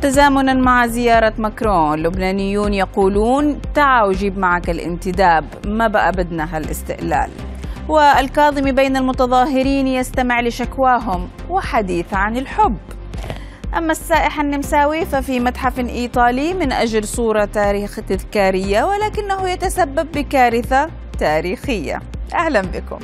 تزامنا مع زيارة ماكرون، اللبنانيون يقولون تعا وجيب معك الانتداب، ما بقى بدنا هالاستقلال. والكاظمي بين المتظاهرين يستمع لشكواهم وحديث عن الحب. أما السائح النمساوي ففي متحف إيطالي من أجل صورة تذكارية، ولكنه يتسبب بكارثة تاريخية. أهلا بكم.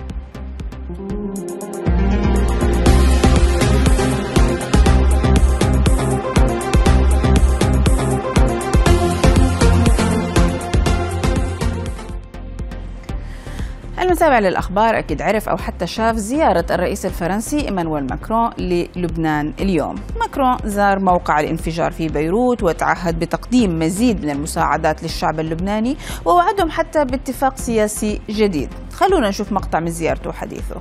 المتابع للأخبار أكيد عرف أو حتى شاف زيارة الرئيس الفرنسي إيمانويل ماكرون للبنان اليوم. ماكرون زار موقع الانفجار في بيروت وتعهد بتقديم مزيد من المساعدات للشعب اللبناني، ووعدهم حتى باتفاق سياسي جديد. خلونا نشوف مقطع من زيارته وحديثه.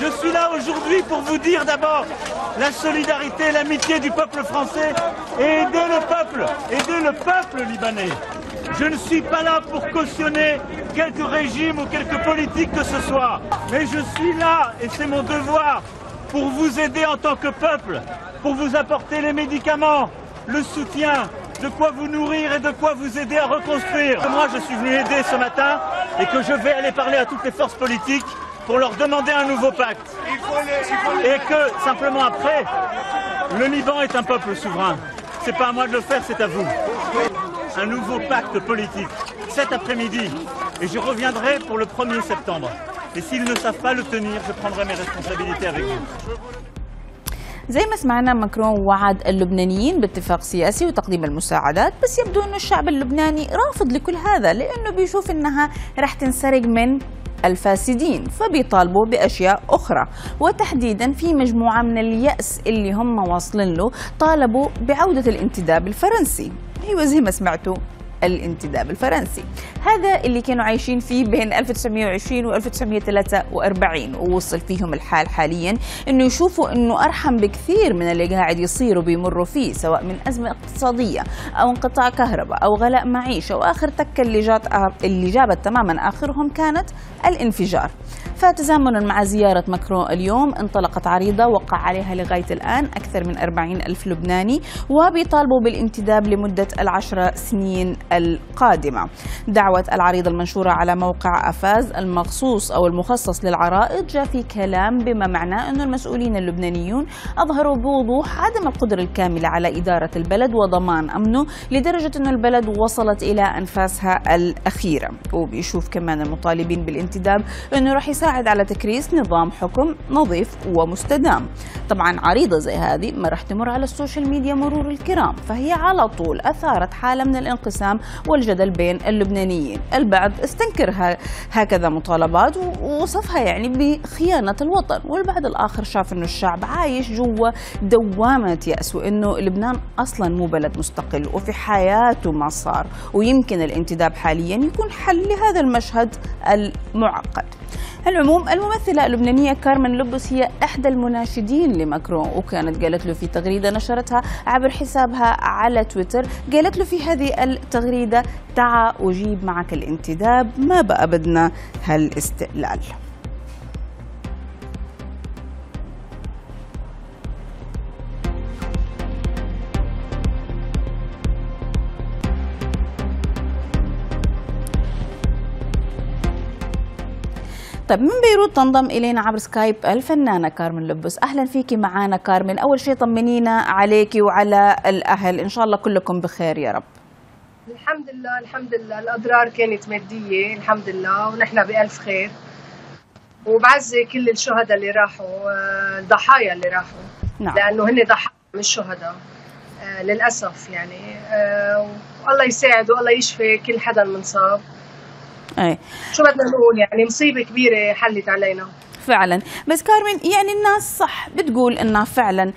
Je suis là aujourd'hui pour vous dire d'abord la solidarité, l'amitié du peuple français et aider le peuple libanais. Je ne suis pas là pour cautionner quelques régimes ou quelques politiques que ce soit, mais je suis là, et c'est mon devoir, pour vous aider en tant que peuple, pour vous apporter les médicaments, le soutien, de quoi vous nourrir et de quoi vous aider à reconstruire. Moi, je suis venu aider ce matin et que je vais aller parler à toutes les forces politiques pour leur demander un nouveau pacte. Et que, simplement après, le Liban est un peuple souverain. C'est pas à moi de le faire, c'est à vous. Un nouveau pacte politique cet après-midi et je reviendrai pour le 1er septembre. Et s'ils ne savent pas le tenir, je prendrai mes responsabilités avec vous. زي ما سمعنا ماكرون وعد اللبنانيين باتفاق سياسي وتقديم المساعدات، بس يبدو انه الشعب اللبناني رافض لكل هذا لانه بيشوف انها رح تنسرق من الفاسدين، فبيطالبوا بأشياء أخرى، وتحديدا في مجموعة من اليأس اللي هم واصلين له طالبوا بعودة الانتداب الفرنسي. أيوة زي ما سمعتوا الانتداب الفرنسي هذا اللي كانوا عايشين فيه بين 1920 و 1943، ووصل فيهم الحال حاليا انه يشوفوا انه ارحم بكثير من اللي قاعد يصيروا بيمروا فيه، سواء من ازمه اقتصاديه او انقطاع كهرباء او غلاء معيشه، واخر تكه اللي جابت تماما اخرهم كانت الانفجار. فتزامنا مع زياره ماكرون اليوم انطلقت عريضه وقع عليها لغايه الان اكثر من 40,000 لبناني، وبيطالبوا بالانتداب لمده 10 سنين القادمة. دعوت العريضة المنشورة على موقع أفاز المخصوص أو المخصص للعرائض جاء في كلام بما معناه أن المسؤولين اللبنانيون أظهروا بوضوح عدم القدرة الكاملة على إدارة البلد وضمان أمنه، لدرجة أن البلد وصلت إلى أنفاسها الأخيرة. وبيشوف كمان المطالبين بالانتداب أنه راح يساعد على تكريس نظام حكم نظيف ومستدام. طبعا عريضة زي هذه ما راح تمر على السوشيال ميديا مرور الكرام، فهي على طول أثارت حالة من الانقسام والجدل بين اللبنانيين. البعض استنكر هكذا مطالبات ووصفها يعني بخيانة الوطن، والبعض الآخر شاف أنه الشعب عايش جوا دوامة يأس، وأنه لبنان أصلا مو بلد مستقل وفي حياته ما صار، ويمكن الانتداب حاليا يكون حل لهذا المشهد المعقد. العموم الممثلة اللبنانية كارمن لوبوس هي إحدى المناشدين لماكرون، وكانت قالت له في تغريدة نشرتها عبر حسابها على تويتر، قالت له في هذه التغريدة تعا وجيب معك الانتداب، ما بقى بدنا هالاستقلال. طيب من بيروت تنضم إلينا عبر سكايب الفنانة كارمن لوبوس. أهلا فيكي معانا كارمن. أول شيء طمنينا عليكي وعلى الأهل، إن شاء الله كلكم بخير يا رب. الحمد لله الحمد لله، الأضرار كانت مادية الحمد لله، ونحن بألف خير، وبعزي كل الشهداء اللي راحوا، الضحايا اللي راحوا، نعم. لأنه هن ضحايا من الشهداء للأسف يعني، والله يساعد والله يشفي كل حدا المنصاب. أي. شو بدنا نقول يعني مصيبة كبيرة حلت علينا فعلا. بس كارمن يعني الناس صح بتقول انها فعلا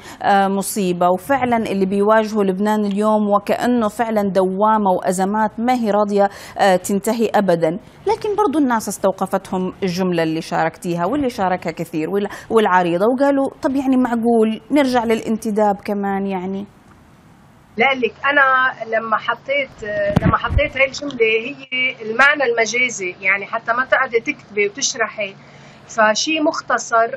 مصيبة، وفعلا اللي بيواجهه لبنان اليوم وكأنه فعلا دوامة وأزمات ما هي راضية تنتهي أبدا، لكن برضو الناس استوقفتهم الجملة اللي شاركتيها واللي شاركها كثير والعريضة، وقالوا طب يعني معقول نرجع للانتداب كمان يعني؟ لا لك انا لما حطيت هاي الجمله هي المعنى المجازي، يعني حتى ما تقعدي تكتبي وتشرحي فشي مختصر،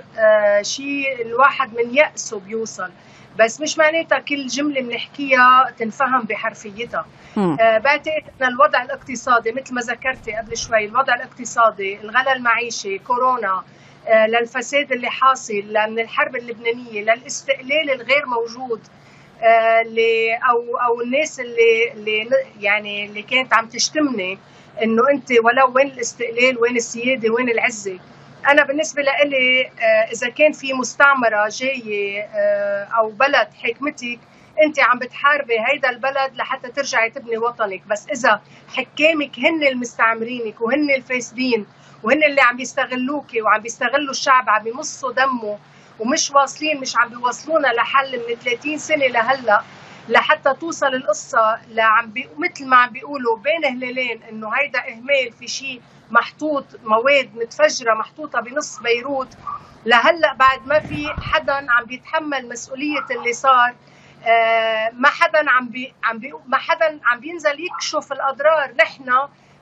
شي الواحد من يأسه بيوصل، بس مش معناتها كل جملة بنحكيها تنفهم بحرفيتها. بعتقد أن الوضع الاقتصادي مثل ما ذكرتي قبل شوي، الوضع الاقتصادي، الغلاء المعيشي، كورونا، للفساد اللي حاصل من الحرب اللبنانية، للاستقلال الغير موجود، أو الناس اللي يعني اللي كانت عم تشتمني إنه أنت ولو وين الاستقلال، وين السيادة، وين العزة. أنا بالنسبة لإلي إذا كان في مستعمرة جاية أو بلد حكمتك، أنت عم بتحاربي هيدا البلد لحتى ترجعي تبني وطنك، بس إذا حكامك هن المستعمرينك وهن الفاسدين وهن اللي عم بيستغلوك وعم بيستغلوا الشعب، عم بيمصوا دمه ومش واصلين، مش عم بيوصلونا لحل من 30 سنة لهلا لحتى توصل القصة مثل ما عم بيقولوا بين هلالين إنه هيدا إهمال في شيء محطوط، مواد متفجرة محطوطة بنص بيروت. لهلا بعد ما في حدا عم بيتحمل مسؤولية اللي صار، ما حدا عم بينزل يكشف الأضرار. نحن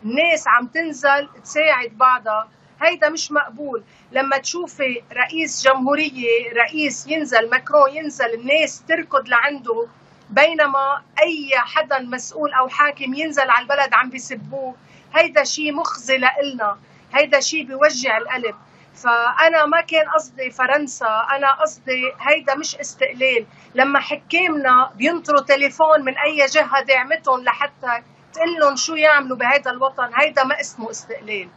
الناس عم تنزل تساعد بعضها، هيدا مش مقبول. لما تشوفي رئيس جمهورية، رئيس ينزل، ماكرون ينزل، الناس تركض لعنده، بينما أي حدا مسؤول أو حاكم ينزل على البلد عم بيسبوه. هيدا شيء مخزي لإلنا، هيدا شيء بيوجع القلب. فأنا ما كان قصدي فرنسا، أنا قصدي هيدا مش استقلال. لما حكامنا بينطروا تليفون من أي جهة دعمتهم لحتى تقول لهم شو يعملوا بهيدا الوطن، هيدا ما اسمه استقلال.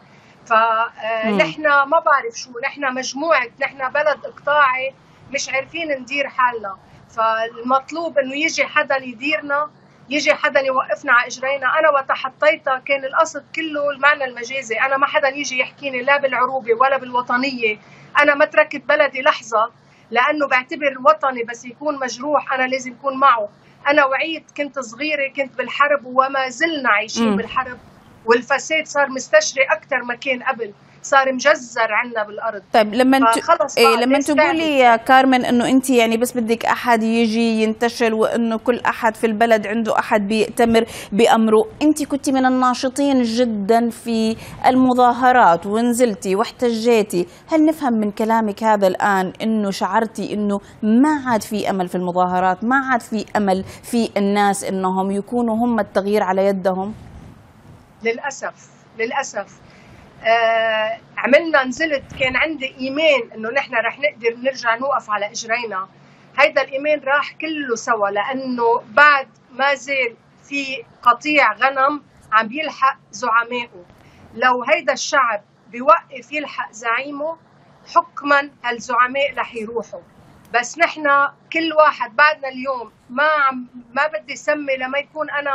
فنحن ما بعرف شو، نحن مجموعة، نحن بلد إقطاعي مش عارفين ندير حالنا. فالمطلوب إنه يجي حدا يديرنا، يجي حدا يوقفنا على إجرينا. أنا وتحطيتها كان القصد كله المعنى المجازي، أنا ما حدا يجي يحكيني لا بالعروبة ولا بالوطنية. أنا ما تركت بلدي لحظة، لأنه بعتبر وطني بس يكون مجروح أنا لازم أكون معه. أنا وعيت، كنت صغيرة، كنت بالحرب، وما زلنا عايشين بالحرب، والفساد صار مستشري أكثر ما كان قبل، صار مجزر عنا بالارض. طيب لما تقولي يا كارمن انه انت يعني بس بدك احد يجي ينتشل وانه كل احد في البلد عنده احد بيأتمر بامره، انت كنت من الناشطين جدا في المظاهرات ونزلتي واحتجيتي، هل نفهم من كلامك هذا الان انه شعرتي انه ما عاد في امل في المظاهرات، ما عاد في امل في الناس انهم يكونوا هم التغيير على يدهم؟ للاسف للاسف عملنا، نزلت، كان عندي إيمان إنه نحن رح نقدر نرجع نوقف على إجرينا. هيدا الإيمان راح كله سوا، لأنه بعد ما زال في قطيع غنم عم بيلحق زعمائه. لو هيدا الشعب بيوقف يلحق زعيمه، حكما هالزعماء رح يروحوا. بس نحن كل واحد بعدنا اليوم ما بدي سمي لما يكون أنا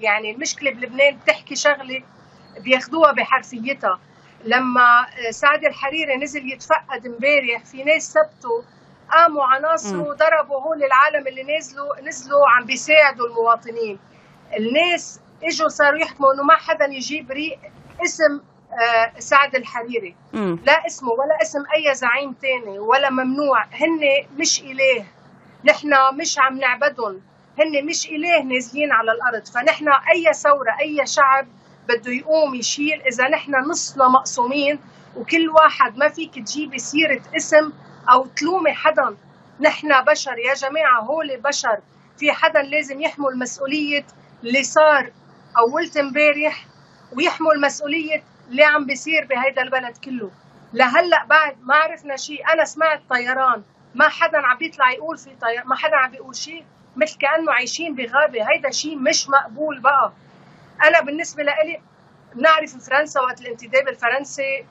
يعني المشكلة بلبنان بتحكي شغلة بياخدوها بحرفيتها. لما سعد الحريري نزل يتفقد امبارح، في ناس سبته، قاموا عناصره وضربوا هول العالم اللي نزلوا عم بيساعدوا المواطنين. الناس اجوا صاروا يحكموا انه ما حدا يجيب اسم سعد الحريري، لا اسمه ولا اسم اي زعيم تاني، ولا ممنوع. هن مش اله، نحن مش عم نعبدهم، هن مش اله نازلين على الارض. فنحن اي ثوره، اي شعب بده يقوم يشيل، إذا نحن نصنا مقسومين وكل واحد ما فيك تجيبي سيرة اسم أو تلومي حدا. نحن بشر يا جماعة، هول بشر، في حدا لازم يحمل مسؤولية اللي صار أولت امبارح، ويحمل مسؤولية اللي عم بيصير بهيدا البلد كله. لهلأ بعد ما عرفنا شيء. أنا سمعت طيران، ما حدا عم بيطلع يقول في طيران، ما حدا عم بيقول شيء، مثل كأنه عايشين بغابة. هيدا شيء مش مقبول بقى. أنا بالنسبة لإلي، بنعرف فرنسا وقت الانتداب الفرنسي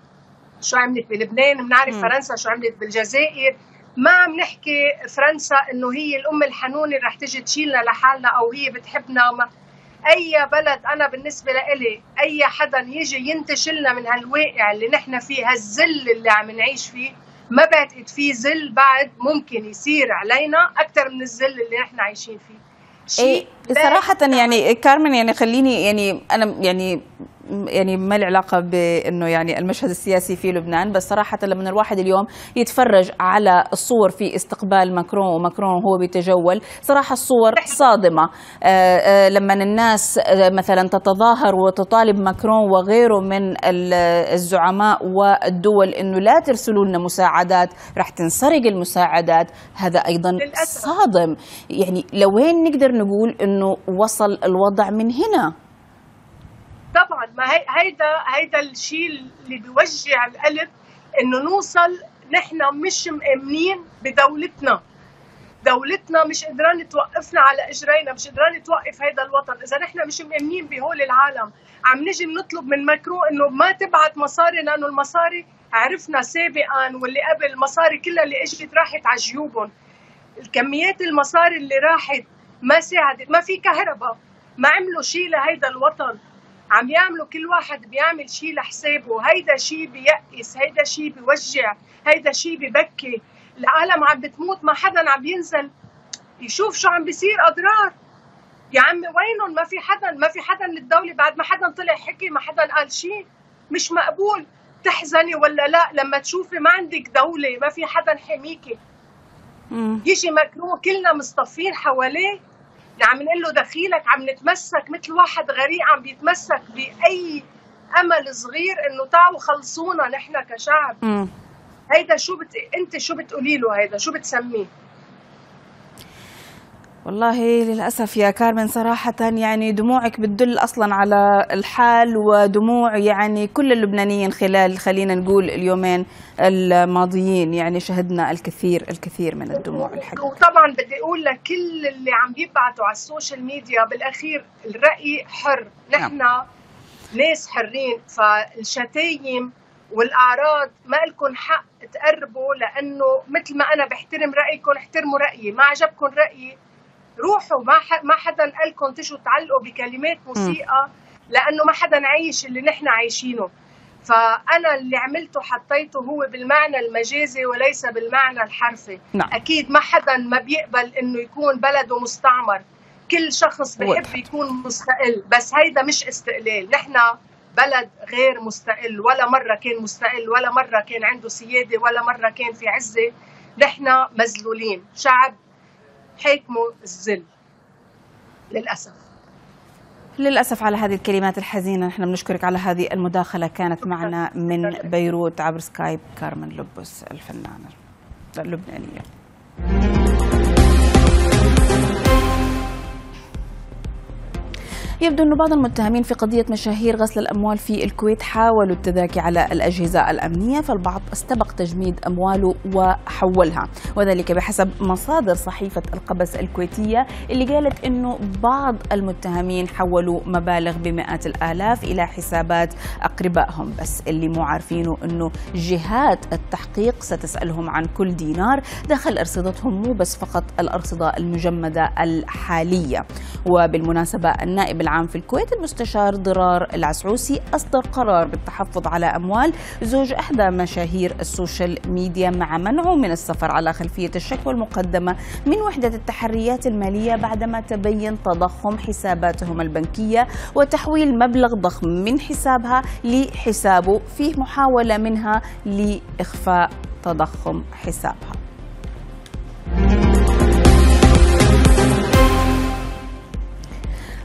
شو عملت بلبنان، بنعرف فرنسا شو عملت بالجزائر. ما عم نحكي فرنسا إنه هي الأم الحنونة رح تجي تشيلنا لحالنا أو هي بتحبنا. أي بلد، أنا بالنسبة لإلي أي حدا يجي ينتشلنا من هالواقع اللي نحن فيه، هالذل اللي عم نعيش فيه، ما بعتقد فيه ذل بعد ممكن يصير علينا أكثر من الذل اللي نحن عايشين فيه. إيه صراحة يعني كارمن، يعني خليني يعني أنا يعني يعني ما له علاقه بانه يعني المشهد السياسي في لبنان، بس صراحه لما الواحد اليوم يتفرج على الصور في استقبال ماكرون وماكرون هو بيتجول، صراحه الصور صادمه. لما الناس مثلا تتظاهر وتطالب ماكرون وغيره من الزعماء والدول انه لا ترسلوا لنا مساعدات، رح تنسرق المساعدات، هذا ايضا صادم. يعني لوين نقدر نقول انه وصل الوضع من هنا؟ طبعا ما هيدا الشيء اللي بيوجع القلب، انه نوصل نحن مش مأمنين بدولتنا، دولتنا مش قدران توقفنا على اجرينا، مش قدران توقف هيدا الوطن. اذا نحن مش مأمنين بهول العالم، عم نجي بنطلب من ماكرون انه ما تبعت مصاري، لانه المصاري عرفنا سابقا واللي قبل المصاري كلها اللي اجت راحت على جيوبهم. الكميات المصاري اللي راحت ما ساعدت، ما في كهرباء، ما عملوا شيء لهيدا الوطن، عم يعملوا كل واحد بيعمل شيء لحسابه. هيدا شيء بييأس، هيدا شيء بيوجع، هيدا شيء ببكي. العالم عم بتموت، ما حدا عم بينزل يشوف شو عم بيصير اضرار. يا عمي وينهم؟ ما في حدا للدوله، بعد ما حدا طلع حكي، ما حدا قال شيء. مش مقبول. تحزني ولا لا، لما تشوفي ما عندك دوله، ما في حدا حميكي. يجي ماكرون كلنا مصطفين حواليه، عم نقول له دخيلك، عم نتمسك مثل واحد غريق عم بيتمسك باي امل صغير انه تعالوا خلصونا نحن كشعب. هيدا شو انت شو بتقولي له؟ هيدا شو بتسميه؟ والله للأسف يا كارمن صراحة، يعني دموعك بتدل أصلا على الحال، ودموع يعني كل اللبنانيين خلال خلينا نقول اليومين الماضيين، يعني شهدنا الكثير من الدموع الحقيقة. وطبعا بدي أقول لك كل اللي عم يبعتوا على السوشيال ميديا، بالأخير الرأي حر، نحن ناس حرين، فالشتايم والأعراض ما لكم حق تقربوا، لأنه مثل ما أنا بحترم رأيكم احترموا رأيي. ما عجبكم رأيي روحوا، ما حدا قال لكم تجوا تعلقوا بكلمات موسيقى، لانه ما حدا عايش اللي نحن عايشينه. فانا اللي عملته حطيته هو بالمعنى المجازي وليس بالمعنى الحرفي. نعم. اكيد ما حدا ما بيقبل انه يكون بلده مستعمر، كل شخص بيحب يكون مستقل، بس هيدا مش استقلال. نحن بلد غير مستقل، ولا مره كان مستقل، ولا مره كان عنده سياده، ولا مره كان في عزه. نحن مذلولين، شعب حكمه الذل للأسف. للأسف على هذه الكلمات الحزينة. نحن بنشكرك على هذه المداخلة، كانت معنا من بيروت عبر سكايب كارمن لوبوس الفنانة اللبنانية. يبدو أن بعض المتهمين في قضية مشاهير غسل الأموال في الكويت حاولوا التذاكي على الأجهزة الأمنية، فالبعض استبق تجميد أمواله وحولها، وذلك بحسب مصادر صحيفة القبس الكويتية اللي قالت أنه بعض المتهمين حولوا مبالغ بمئات الآلاف إلى حسابات أقربائهم، بس اللي مو عارفينه أنه جهات التحقيق ستسألهم عن كل دينار دخل أرصدتهم، مو بس فقط الأرصدة المجمدة الحالية. وبالمناسبة النائب العام في الكويت المستشار ضرار العسعوسي أصدر قرار بالتحفظ على أموال زوج إحدى مشاهير السوشيال ميديا، مع منعه من السفر على خلفية الشكوى المقدمة من وحدة التحريات المالية، بعدما تبين تضخم حساباتهم البنكية وتحويل مبلغ ضخم من حسابها لحسابه، فيه محاولة منها لإخفاء تضخم حسابها.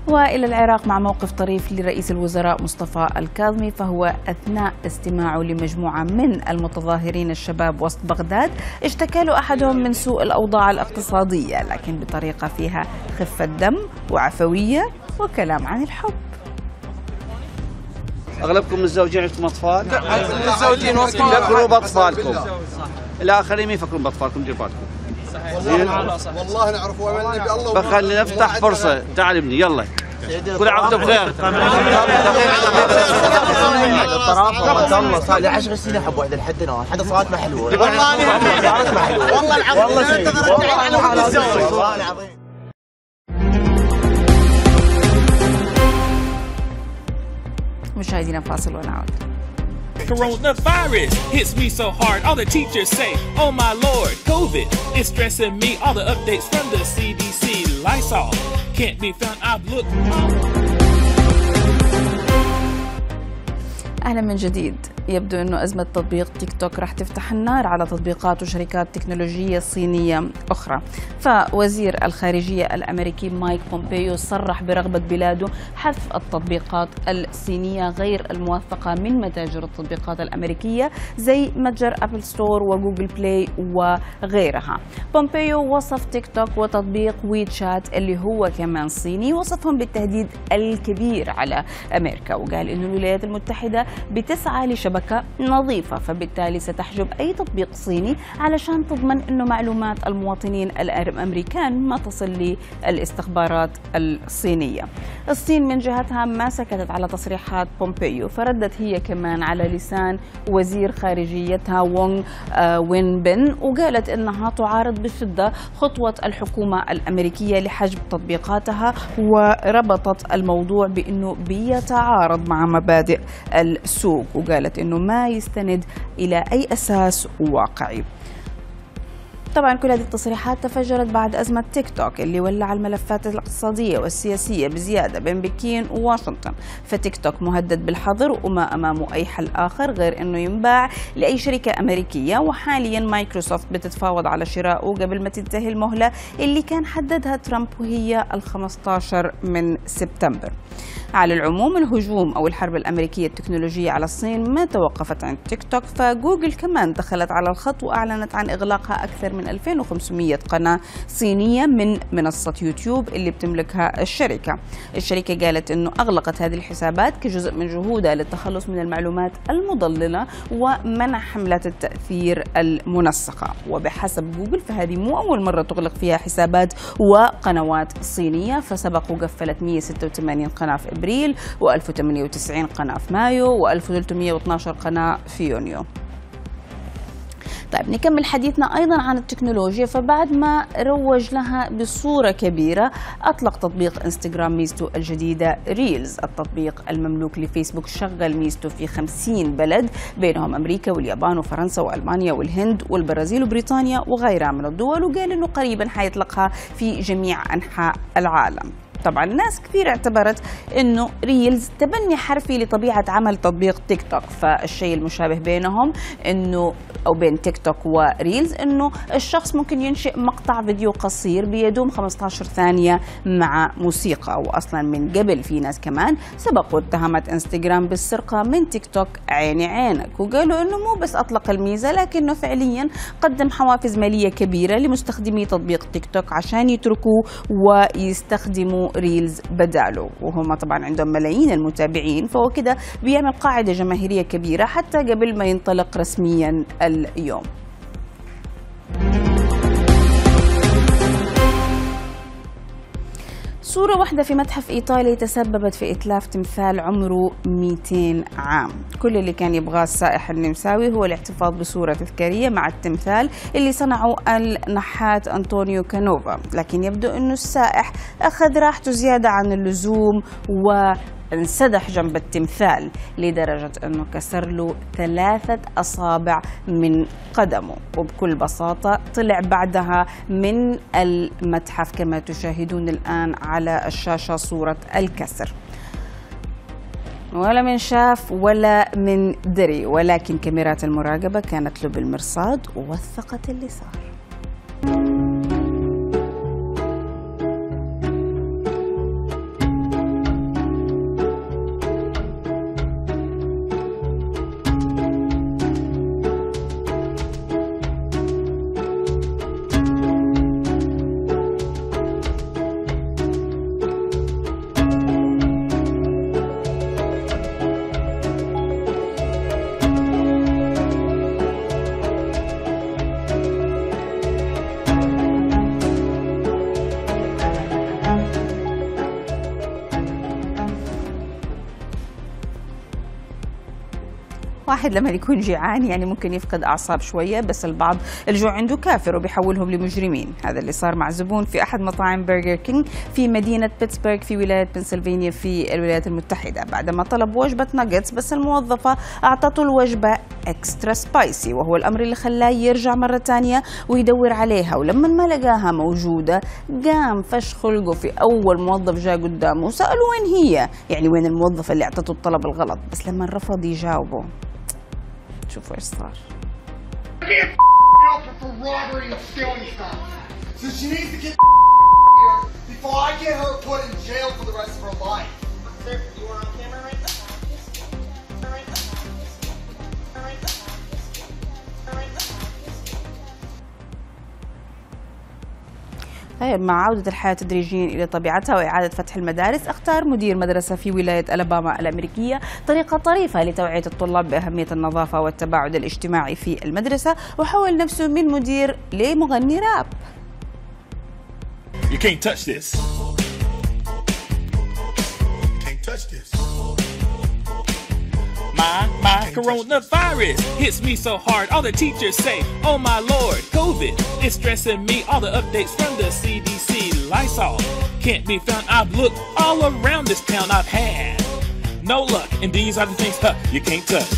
وإلى العراق مع موقف طريف لرئيس الوزراء مصطفى الكاظمي، فهو أثناء استماعه لمجموعة من المتظاهرين الشباب وسط بغداد اشتكى له أحدهم من سوء الأوضاع الاقتصادية، لكن بطريقة فيها خفة دم وعفوية وكلام عن الحب. أغلبكم متزوجين، عندكم أطفال، متزوجين فكروا بأطفالكم، الآخرين ما يفكرون بأطفالكم، ديروا بالكم. والله نعرف واملنا بالله، فخلي نفتح فرصه. تعال ابني يلا، كل عام وانت بخير. الطرافه والله صار لي 10 سنين احب وحده لحد الان، حتى صارت ما حلوه، والله العظيم والله العظيم. مشاهدينا فاصل ونعود. Coronavirus hits me so hard, all the teachers say, oh my lord, COVID is stressing me, all the updates from the CDC, Lysol can't be found, I've looked. أهلا من جديد. يبدو أنه أزمة تطبيق تيك توك راح تفتح النار على تطبيقات وشركات تكنولوجية صينية أخرى. فوزير الخارجية الأمريكي مايك بومبيو صرح برغبة بلاده حذف التطبيقات الصينية غير الموثقة من متاجر التطبيقات الأمريكية زي متجر أبل ستور وجوجل بلاي وغيرها. بومبيو وصف تيك توك وتطبيق ويتشات اللي هو كمان صيني، وصفهم بالتهديد الكبير على أمريكا، وقال أن الولايات المتحدة بتسعى لشبكة نظيفة، فبالتالي ستحجب أي تطبيق صيني علشان تضمن أنه معلومات المواطنين الأمريكان ما تصل للاستخبارات الصينية. الصين من جهتها ما سكتت على تصريحات بومبيو، فردت هي كمان على لسان وزير خارجيتها وونغ وينبن، وقالت أنها تعارض بشدة خطوة الحكومة الأمريكية لحجب تطبيقاتها، وربطت الموضوع بأنه بيتعارض مع مبادئ السوق، وقالت أنه ما يستند إلى أي أساس واقعي. طبعا كل هذه التصريحات تفجرت بعد أزمة تيك توك اللي ولع الملفات الاقتصادية والسياسية بزيادة بين بكين وواشنطن، فتيك توك مهدد بالحظر وما أمامه أي حل آخر غير أنه ينباع لأي شركة أمريكية. وحاليا مايكروسوفت بتتفاوض على شرائه قبل ما تنتهي المهلة اللي كان حددها ترامب وهي ال15 من سبتمبر. على العموم الهجوم أو الحرب الأمريكية التكنولوجية على الصين ما توقفت عند تيك توك، فجوجل كمان دخلت على الخط وأعلنت عن إغلاقها أكثر من 2500 قناة صينية من منصة يوتيوب اللي بتملكها الشركة. الشركة قالت أنه أغلقت هذه الحسابات كجزء من جهودها للتخلص من المعلومات المضللة ومنع حملات التأثير المنسقة. وبحسب جوجل فهذه مو أول مرة تغلق فيها حسابات وقنوات صينية، فسبق وقفلت 186 قناة في أبريل، و1098 قناة في مايو، و1312 قناة في يونيو. طيب نكمل حديثنا أيضا عن التكنولوجيا. فبعد ما روج لها بصورة كبيرة أطلق تطبيق انستغرام ميزته الجديدة ريلز. التطبيق المملوك لفيسبوك شغل ميزته في 50 بلد بينهم أمريكا واليابان وفرنسا وألمانيا والهند والبرازيل وبريطانيا وغيرها من الدول، وقال أنه قريبا حيطلقها في جميع أنحاء العالم. طبعا ناس كثير اعتبرت انه ريلز تبني حرفي لطبيعه عمل تطبيق تيك توك، فالشيء المشابه بينهم انه او بين تيك توك وريلز انه الشخص ممكن ينشئ مقطع فيديو قصير بيدوم 15 ثانيه مع موسيقى. واصلا من قبل في ناس كمان سبق واتهمت انستغرام بالسرقه من تيك توك عيني عينك، وقالوا انه مو بس اطلق الميزه لكنه فعليا قدم حوافز ماليه كبيره لمستخدمي تطبيق تيك توك عشان يتركوه ويستخدموا ريلز بداله، وهم طبعا عندهم ملايين المتابعين، فهو كده بيعمل قاعدة جماهيرية كبيرة حتى قبل ما ينطلق رسميا اليوم. صورة واحدة في متحف إيطالي تسببت في إتلاف تمثال عمره 200 عام. كل اللي كان يبغاه السائح النمساوي هو الاحتفاظ بصورة تذكارية مع التمثال اللي صنعه النحات أنطونيو كانوفا، لكن يبدو أنه السائح أخذ راحته زيادة عن اللزوم و انسدح جنب التمثال لدرجة أنه كسر له 3 أصابع من قدمه، وبكل بساطة طلع بعدها من المتحف كما تشاهدون الآن على الشاشة صورة الكسر. ولا من شاف ولا من دري، ولكن كاميرات المراقبة كانت له بالمرصاد ووثقت اللي صار. الواحد لما يكون جيعان يعني ممكن يفقد أعصاب شوية، بس البعض الجوع عنده كافر وبيحولهم لمجرمين. هذا اللي صار مع زبون في أحد مطاعم برجر كينج في مدينة بيتسبرغ في ولاية بنسلفانيا في الولايات المتحدة، بعدما طلب وجبة ناجتس بس الموظفة أعطته الوجبة اكسترا سبايسي، وهو الأمر اللي خلاه يرجع مرة ثانية ويدور عليها، ولما ما لقاها موجودة قام فش خلقه في أول موظف جاء قدامه وسأله وين هي، يعني وين الموظفة اللي أعطته الطلب الغلط، بس لما رفض يجاوبه شوفوا ايش صار. مع عودة الحياة تدريجيا إلى طبيعتها وإعادة فتح المدارس، اختار مدير مدرسة في ولاية ألاباما الأمريكية طريقة طريفة لتوعية الطلاب بأهمية النظافة والتباعد الاجتماعي في المدرسة، وحول نفسه من مدير لمغني راب. You can't touch this. Can't touch this. My coronavirus hits me so hard. All the teachers say, oh my lord, COVID is stressing me. All the updates from the CDC, Lysol can't be found. I've looked all around this town. I've had no luck. And these are the things you can't touch.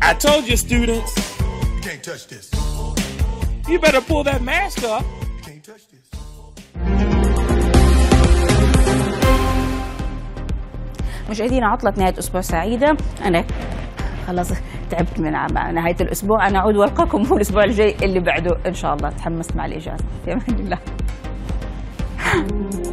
I told you students, you can't touch this. You better pull that mask up. You can't touch this. مشاهدينا، عطلة نهاية أسبوع سعيدة. أنا خلاص تعبت من نهاية الأسبوع، أنا أعود وألقاكم في الأسبوع الجاي اللي بعده إن شاء الله. تحمست مع الإجازة. في أمان الله.